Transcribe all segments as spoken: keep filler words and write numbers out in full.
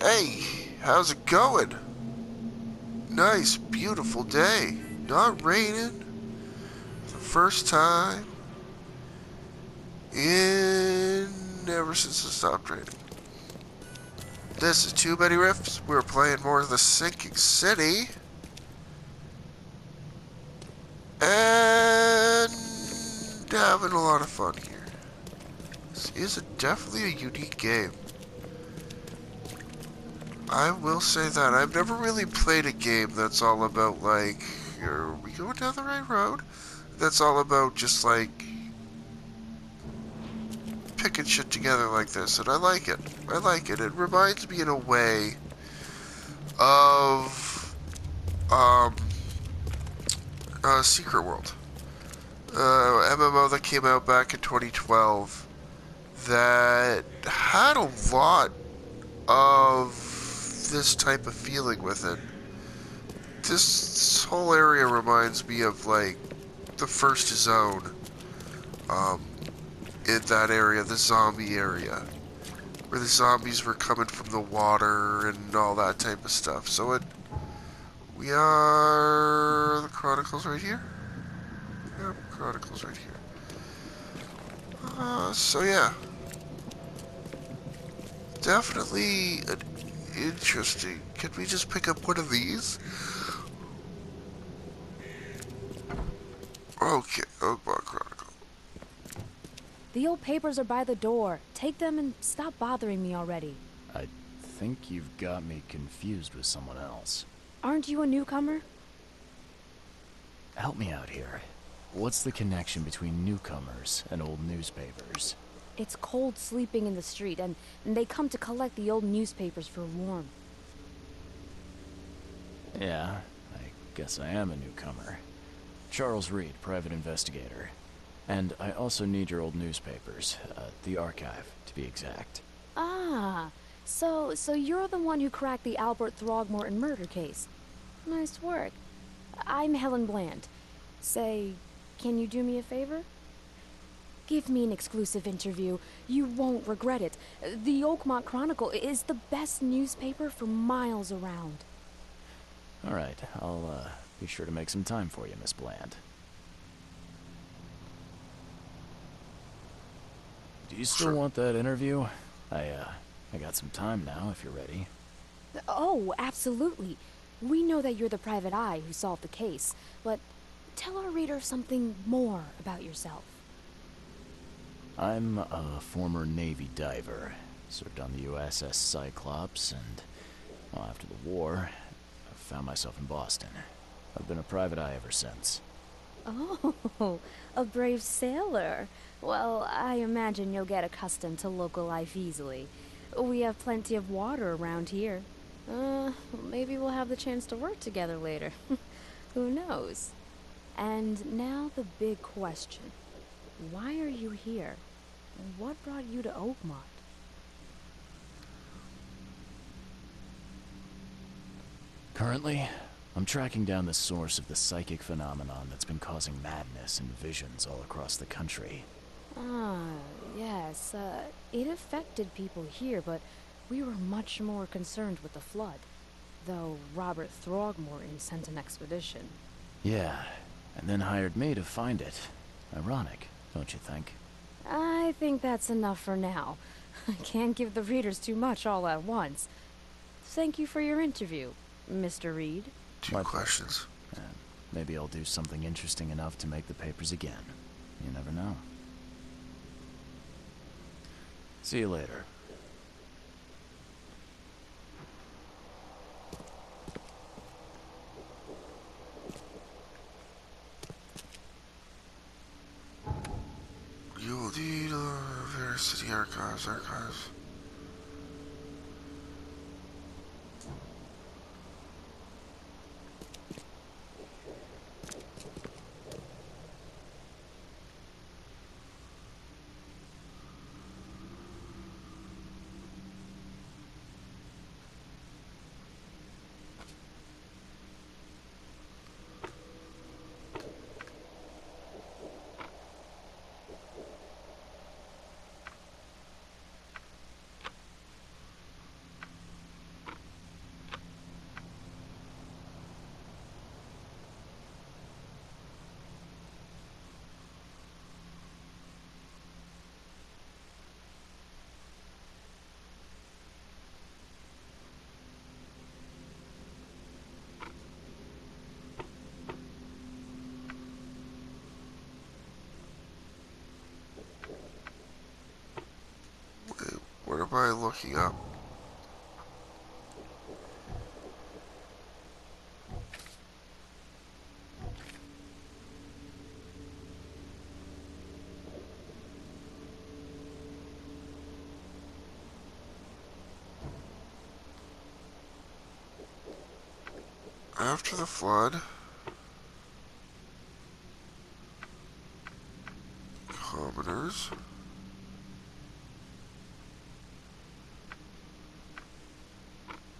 Hey, how's it going? Nice, beautiful day. Not raining. The first time in ever since it stopped raining. This is Too Many Rifts. We're playing more of The Sinking City. And having a lot of fun here. This is a, definitely a unique game. I will say that. I've never really played a game that's all about, like, are we going down the right road? That's all about just, like, picking shit together like this. And I like it. I like it. It reminds me in a way of, um, uh, Secret World. Uh, M M O that came out back in twenty twelve that had a lot of this type of feeling with it. This, this whole area reminds me of, like, the first zone, um, in that area, the zombie area, where the zombies were coming from the water and all that type of stuff. So it, we are, the Chronicles right here? Yep, Chronicles right here. Uh, so yeah. Definitely an interesting. Can we just pick up one of these? Okay, Oakmont Chronicle. The old papers are by the door. Take them and stop bothering me already. I think you've got me confused with someone else. Aren't you a newcomer? Help me out here. What's the connection between newcomers and old newspapers? It's cold sleeping in the street, and, and they come to collect the old newspapers for warmth. Yeah, I guess I am a newcomer. Charles Reed, private investigator. And I also need your old newspapers, uh, the archive, to be exact. Ah, so, so you're the one who cracked the Albert Throgmorton murder case. Nice work. I'm Helen Bland. Say, can you do me a favor? Give me an exclusive interview. You won't regret it. The Oakmont Chronicle is the best newspaper for miles around. All right, I'll uh, be sure to make some time for you, Miss Bland. Do you still want that interview? I, uh, I got some time now, if you're ready. Oh, absolutely. We know that you're the private eye who solved the case, but tell our reader something more about yourself. I'm a former Navy diver, served on the U S S Cyclops, and well, after the war, I found myself in Boston. I've been a private eye ever since. Oh, a brave sailor. Well, I imagine you'll get accustomed to local life easily. We have plenty of water around here. Uh, maybe we'll have the chance to work together later. Who knows? And now the big question. Why are you here? What brought you to Oakmont? Currently, I'm tracking down the source of the psychic phenomenon that's been causing madness and visions all across the country. Ah, yes. Uh, it affected people here, but we were much more concerned with the flood. Though Robert Throgmorton sent an expedition. Yeah, and then hired me to find it. Ironic, don't you think? I think that's enough for now. I can't give the readers too much all at once. Thank you for your interview, Mister Reed. Two My questions. And maybe I'll do something interesting enough to make the papers again. You never know. See you later. You will need uh, various city archives, archives. by looking up. After the flood, commoners.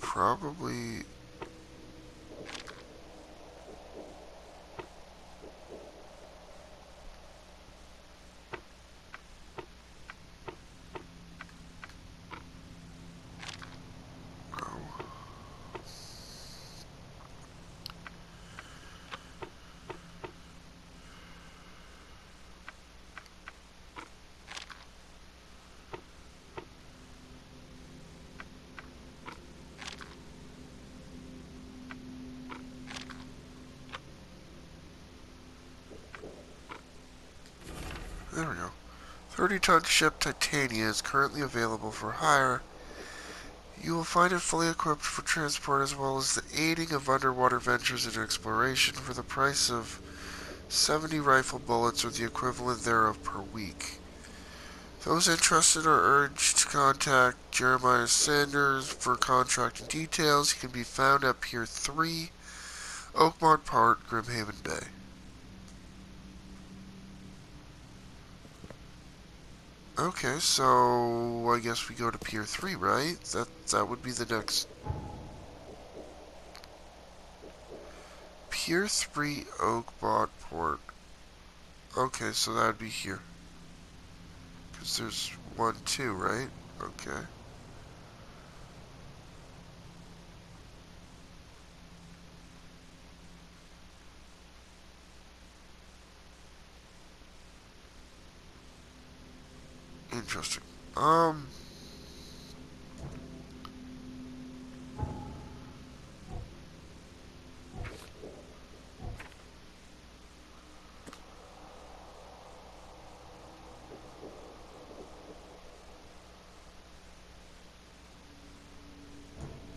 Probably no. There we go. thirty-ton ship Titania is currently available for hire. You will find it fully equipped for transport as well as the aiding of underwater ventures and exploration for the price of seventy rifle bullets or the equivalent thereof per week. Those interested are urged to contact Jeremiah Sanders for contracting details. He can be found at Pier three, Oakmont Park, Grimhaven Bay. Okay, so I guess we go to Pier three, right? That that would be the next. Pier three, Oakmont Port. Okay, so that would be here. Because there's one, two, right? Okay. Interesting. Um.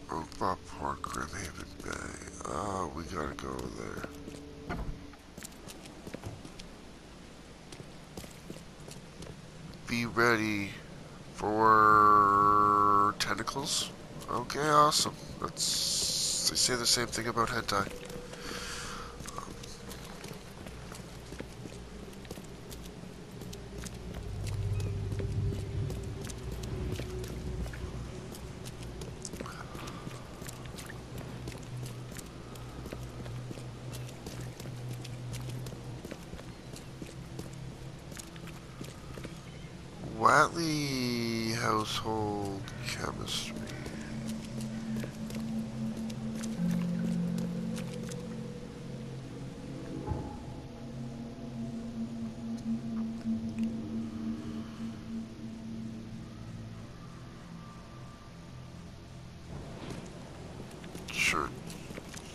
Oakmont Park, Grimhaven Bay. Ah, uh, we gotta go there. Be ready for tentacles. Okay, awesome. That's, they say the same thing about hentai. Watley Household Chemistry. Sure.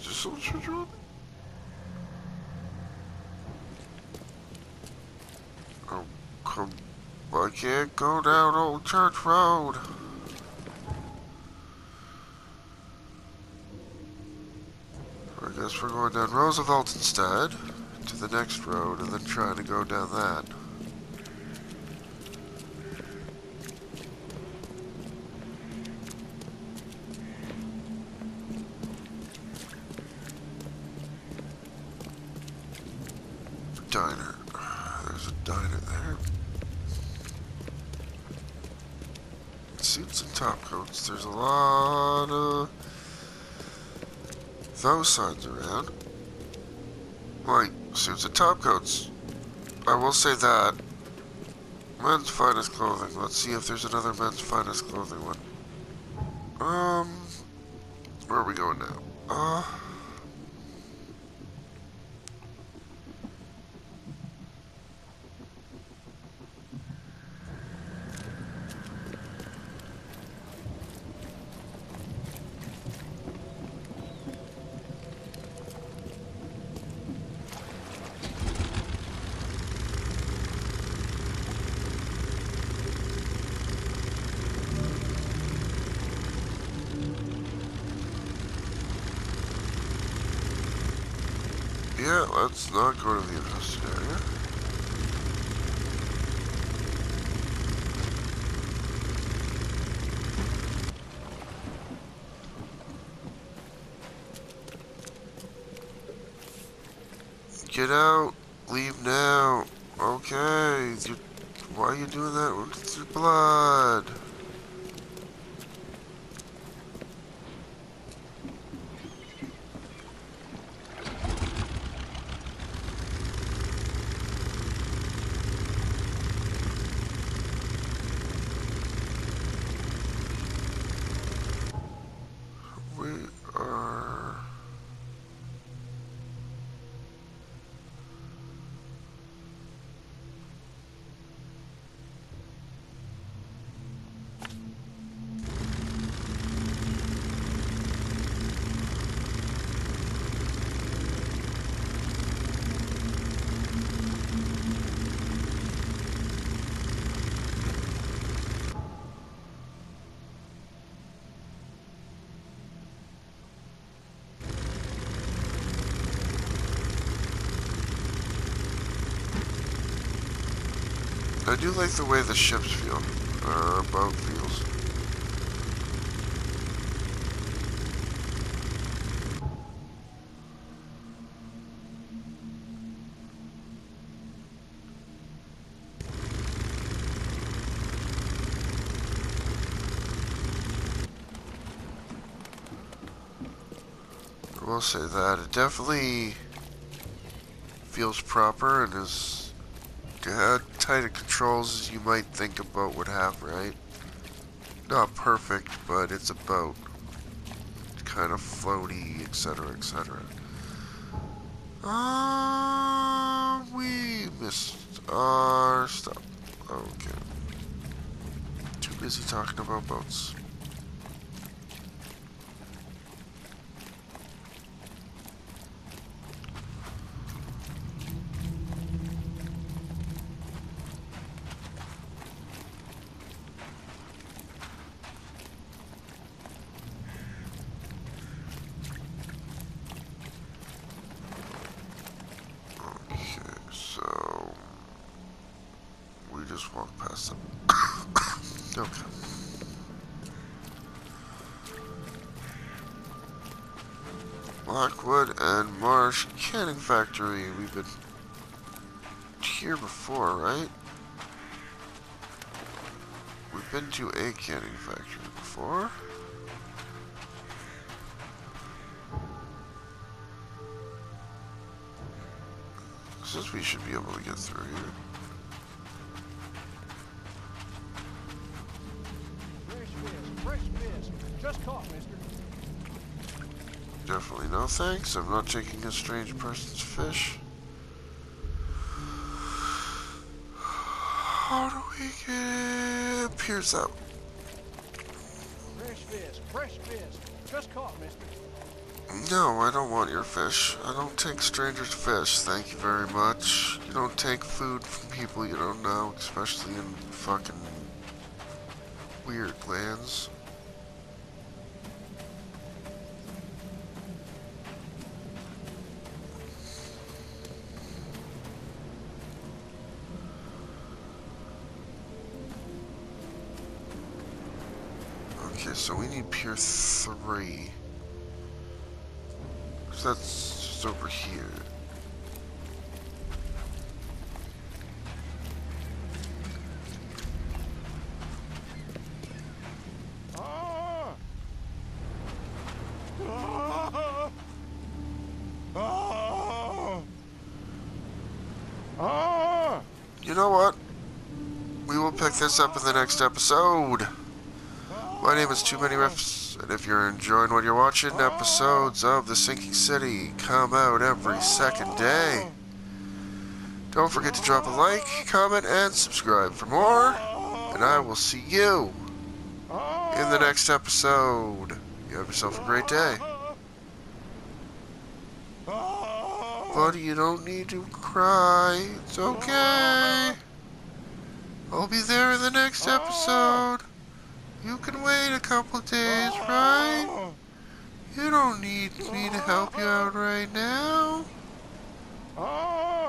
Is this Old Church Road? Oh, come. I can't go down Old Church Road. I guess we're going down Roosevelt instead, to the next road, and then trying to go down that. Diner. There's a diner there. Suits and top coats. There's a lot of those signs around. Like suits and top coats. I will say that. Men's finest clothing. Let's see if there's another men's finest clothing one. Um, where are we going now? Uh. Yeah, let's not go to the interested area. Get out. Leave now. Okay. You're, why are you doing that? What's your blood? I do like the way the ships feel, or boat feels. I will say that it definitely feels proper and is how tight of controls as you might think a boat would have, right? Not perfect, but it's a boat. It's kind of floaty, et cetera, et cetera. Ah, uh, we missed our stop. Okay. Too busy talking about boats. Lockwood and Marsh Canning Factory. We've been here before, right? We've been to a canning factory before. Since we should be able to get through here. Definitely no thanks. I'm not taking a strange person's fish. How do we get Piers out? Fresh fish, fresh fish. Just caught, mister. No, I don't want your fish. I don't take strangers' fish, thank you very much. You don't take food from people you don't know, especially in fucking weird lands. So we need Pier three. Because that's just over here. Ah! Ah! Ah! Ah! You know what? We will pick this up in the next episode. My name is Too Many Rifts, and if you're enjoying what you're watching, episodes of The Sinking City come out every second day. Don't forget to drop a like, comment, and subscribe for more, and I will see you in the next episode. You have yourself a great day. Buddy, you don't need to cry. It's okay. I'll be there in the next episode. You can wait a couple days, right? You don't need me to help you out right now. Oh!